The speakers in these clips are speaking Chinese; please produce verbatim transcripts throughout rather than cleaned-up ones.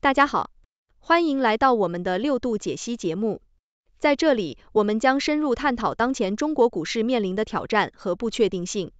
大家好，欢迎来到我们的六度解析节目。在这里，我们将深入探讨当前中国股市面临的挑战和不确定性。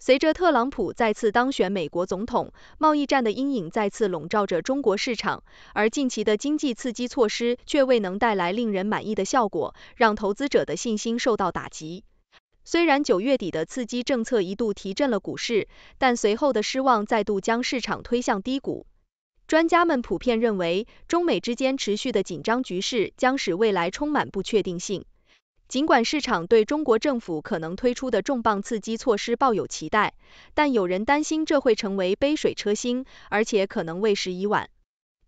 随着特朗普再次当选美国总统，贸易战的阴影再次笼罩着中国市场，而近期的经济刺激措施却未能带来令人满意的效果，让投资者的信心受到打击。虽然九月底的刺激政策一度提振了股市，但随后的失望再度将市场推向低谷。专家们普遍认为，中美之间持续的紧张局势将使未来充满不确定性。尽管市场对中国政府可能推出的重磅刺激措施抱有期待，但有人担心这会成为杯水车薪，而且可能为时已晚。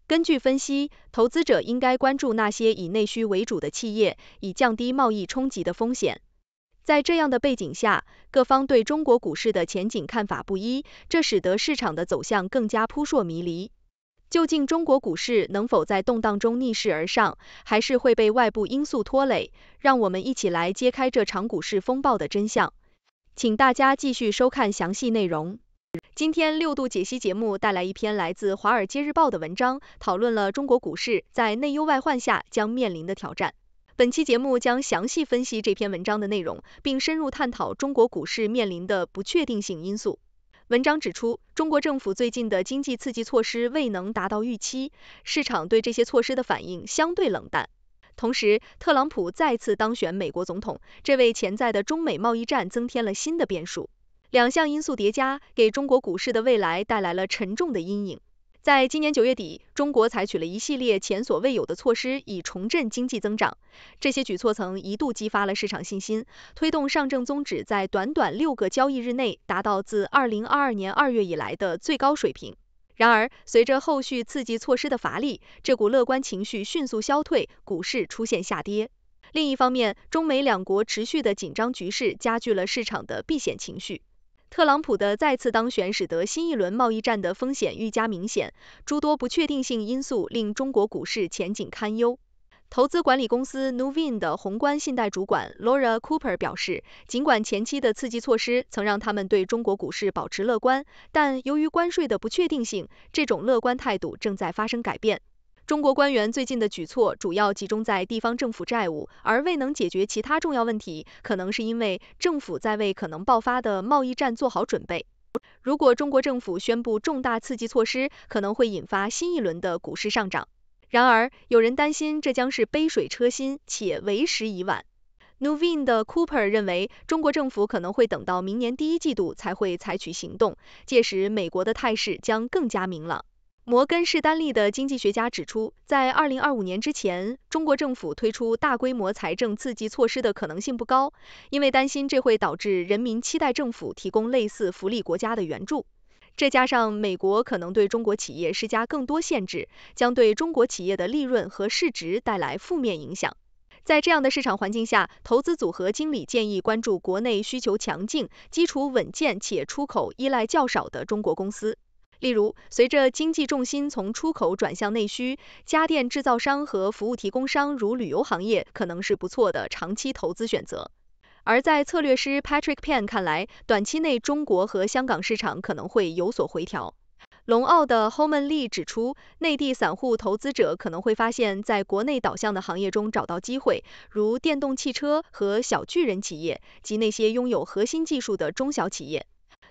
根据分析，投资者应该关注那些以内需为主的企业，以降低贸易冲击的风险。在这样的背景下，各方对中国股市的前景看法不一，这使得市场的走向更加扑朔迷离。究竟中国股市能否在动荡中逆势而上，还是会被外部因素拖累？让我们一起来揭开这场股市风暴的真相。请大家继续收看详细内容。今天六度解析节目带来一篇来自《华尔街日报》的文章，讨论了中国股市在内忧外患下将面临的挑战。本期节目将详细分析这篇文章的内容，并深入探讨中国股市面临的不确定性因素。文章指出，中国政府最近的经济刺激措施未能达到预期，市场对这些措施的反应相对冷淡。同时，特朗普再次当选美国总统，这为潜在的中美贸易战增添了新的变数。两项因素叠加，给中国股市的未来带来了沉重的阴影。在今年九月底，中国采取了一系列前所未有的措施以重振经济增长，这些举措曾一度激发了市场信心，推动上证综指在短短六个交易日内达到自二零二二年二月以来的最高水平。然而，随着后续刺激措施的乏力，这股乐观情绪迅速消退，股市出现下跌。另一方面，中美两国持续的紧张局势加剧了市场的避险情绪。特朗普的再次当选使得新一轮贸易战的风险愈加明显，诸多不确定性因素令中国股市前景堪忧。投资管理公司 Nuveen 的宏观信贷主管 Laura Cooper 表示，尽管前期的刺激措施曾让他们对中国股市保持乐观，但由于关税的不确定性，这种乐观态度正在发生改变。中国官员最近的举措主要集中在地方政府债务，而未能解决其他重要问题，可能是因为政府在为可能爆发的贸易战做好准备。如果中国政府宣布重大刺激措施，可能会引发新一轮的股市上涨。然而，有人担心这将是杯水车薪，且为时已晚。Nuveen 的 Cooper 认为，中国政府可能会等到明年第一季度才会采取行动，届时美国的态势将更加明朗。摩根士丹利的经济学家指出，在二零二五年之前，中国政府推出大规模财政刺激措施的可能性不高，因为担心这会导致人民期待政府提供类似福利国家的援助。这加上美国可能对中国企业施加更多限制，将对中国企业的利润和市值带来负面影响。在这样的市场环境下，投资组合经理建议关注国内需求强劲、基础稳健且出口依赖较少的中国公司。例如，随着经济重心从出口转向内需，家电制造商和服务提供商如旅游行业可能是不错的长期投资选择。而在策略师 Patrick Pan 看来，短期内中国和香港市场可能会有所回调。龙澳的 Homan Lee 指出，内地散户投资者可能会发现在国内导向的行业中找到机会，如电动汽车和小巨人企业及那些拥有核心技术的中小企业。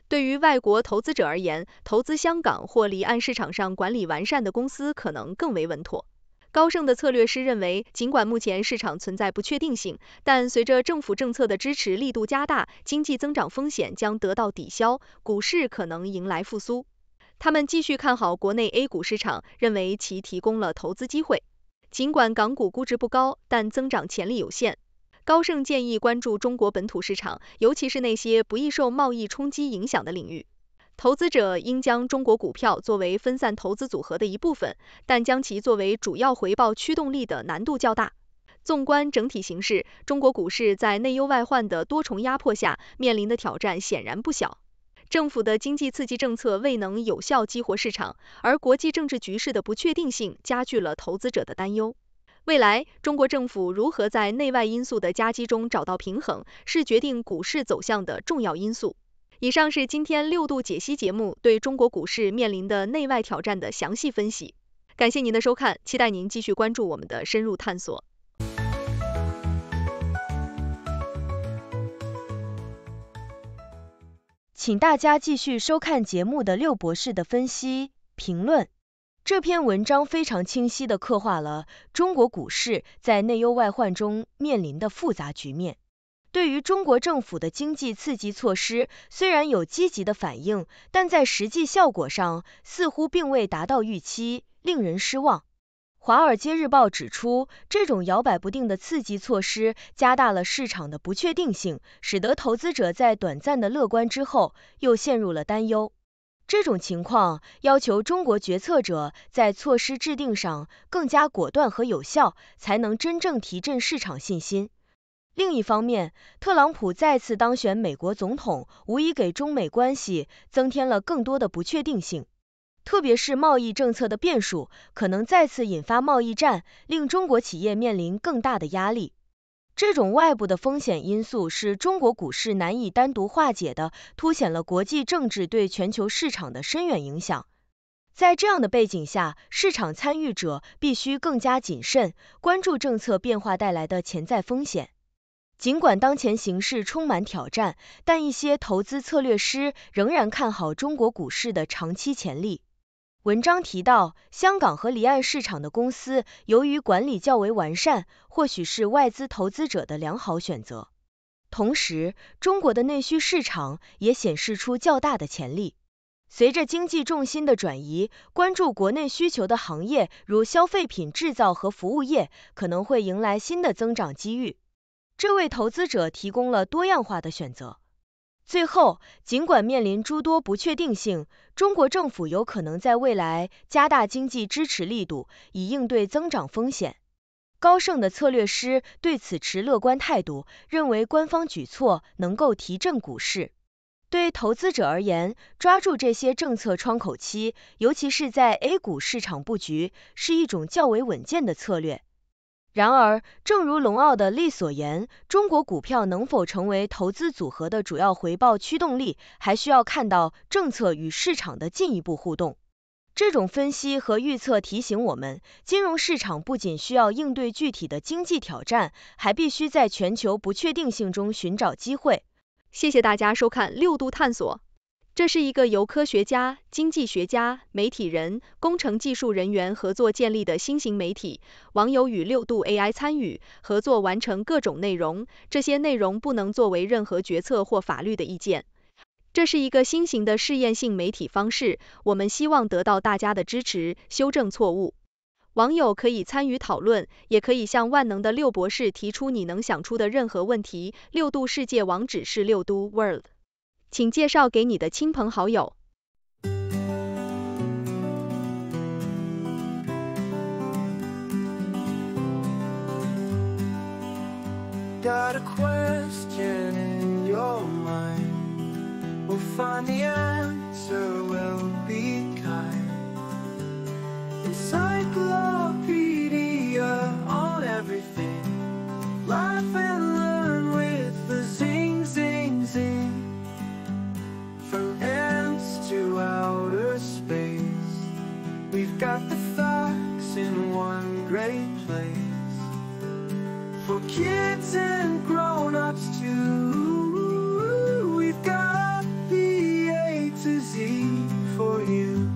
对于外国投资者而言，投资香港或离岸市场上管理完善的公司可能更为稳妥。高盛的策略师认为，尽管目前市场存在不确定性，但随着政府政策的支持力度加大，经济增长风险将得到抵消，股市可能迎来复苏。他们继续看好国内 A 股市场，认为其提供了投资机会。尽管港股估值不高，但增长潜力有限。高盛建议关注中国本土市场，尤其是那些不易受贸易冲击影响的领域。投资者应将中国股票作为分散投资组合的一部分，但将其作为主要回报驱动力的难度较大。纵观整体形势，中国股市在内忧外患的多重压迫下，面临的挑战显然不小。政府的经济刺激政策未能有效激活市场，而国际政治局势的不确定性加剧了投资者的担忧。未来，中国政府如何在内外因素的夹击中找到平衡，是决定股市走向的重要因素。以上是今天六度解析节目对中国股市面临的内外挑战的详细分析。感谢您的收看，期待您继续关注我们的深入探索。请大家继续收看节目的六博士的分析评论。这篇文章非常清晰地刻画了中国股市在内忧外患中面临的复杂局面。对于中国政府的经济刺激措施，虽然有积极的反应，但在实际效果上似乎并未达到预期，令人失望。华尔街日报指出，这种摇摆不定的刺激措施加大了市场的不确定性，使得投资者在短暂的乐观之后又陷入了担忧。这种情况要求中国决策者在措施制定上更加果断和有效，才能真正提振市场信心。另一方面，特朗普再次当选美国总统，无疑给中美关系增添了更多的不确定性。特别是贸易政策的变数，可能再次引发贸易战，令中国企业面临更大的压力。这种外部的风险因素是中国股市难以单独化解的，凸显了国际政治对全球市场的深远影响。在这样的背景下，市场参与者必须更加谨慎，关注政策变化带来的潜在风险。尽管当前形势充满挑战，但一些投资策略师仍然看好中国股市的长期潜力。文章提到，香港和离岸市场的公司由于管理较为完善，或许是外资投资者的良好选择。同时，中国的内需市场也显示出较大的潜力。随着经济重心的转移，关注国内需求的行业，如消费品、制造和服务业，可能会迎来新的增长机遇。这为投资者提供了多样化的选择。最后，尽管面临诸多不确定性，中国政府有可能在未来加大经济支持力度，以应对增长风险。高盛的策略师对此持乐观态度，认为官方举措能够提振股市。对投资者而言，抓住这些政策窗口期，尤其是在 A 股市场布局，是一种较为稳健的策略。然而，正如龙奥的利所言，中国股票能否成为投资组合的主要回报驱动力，还需要看到政策与市场的进一步互动。这种分析和预测提醒我们，金融市场不仅需要应对具体的经济挑战，还必须在全球不确定性中寻找机会。谢谢大家收看六度探索。这是一个由科学家、经济学家、媒体人、工程技术人员合作建立的新型媒体，网友与六度 A I 参与合作完成各种内容，这些内容不能作为任何决策或法律的意见。这是一个新型的试验性媒体方式，我们希望得到大家的支持，修正错误。网友可以参与讨论，也可以向万能的六博士提出你能想出的任何问题。六度世界网址是六度 world。请介绍给你的亲朋好友。Got a question in your mind. We'll find the answer, we'll be kind. Encyclopedia on everything. Life and learn with the zing, zing, zing.From ants to outer space, we've got the facts in one great place, for kids and grown-ups too, we've got the A to Z for you.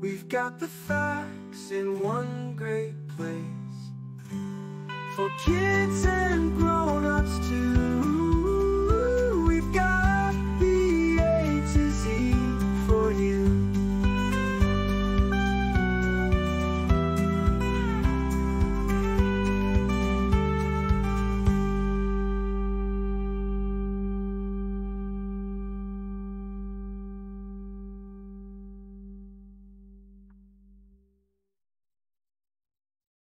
We've got the facts in one great place for kids and grown-ups too.